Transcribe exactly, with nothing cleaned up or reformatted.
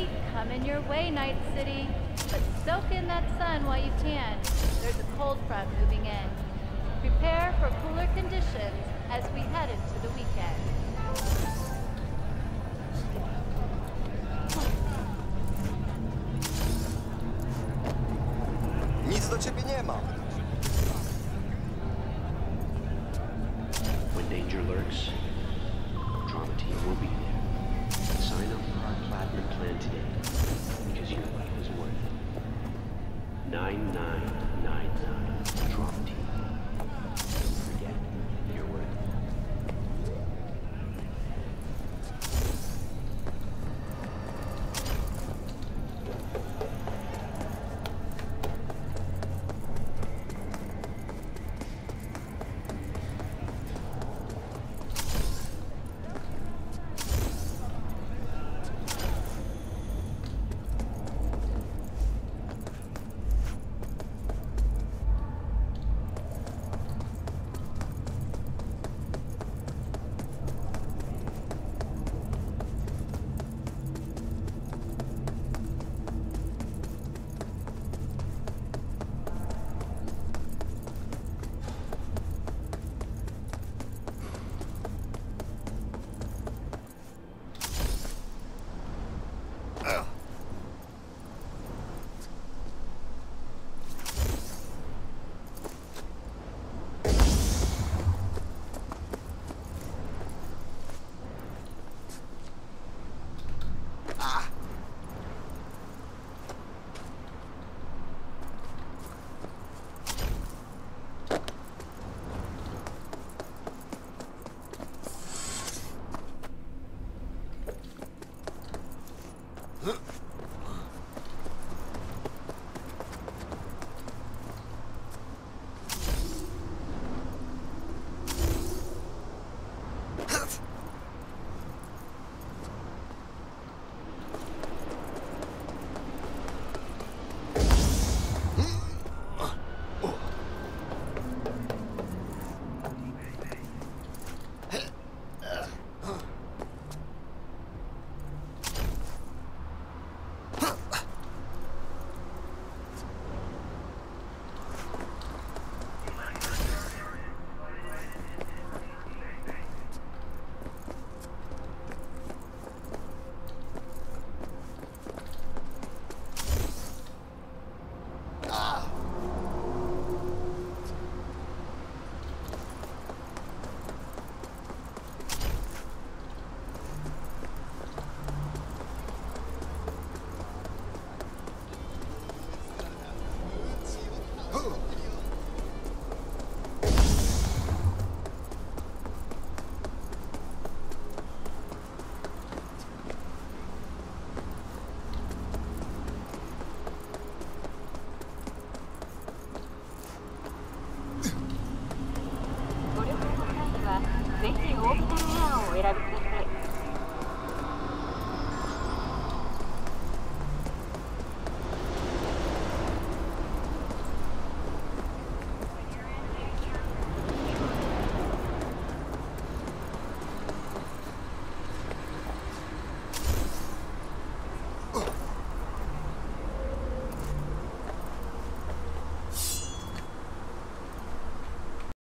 possibility coming your way, Night City. But soak in that sun while you can. There's a cold front moving in. Prepare for cooler conditions as we head into the weekend. Nic do ciebie nie ma. When danger lurks, Trauma Team will be there. Sign up for our platinum plan today, because your life is worth it. nine nine nine nine, Trauma Team. Forget your worth. Huh?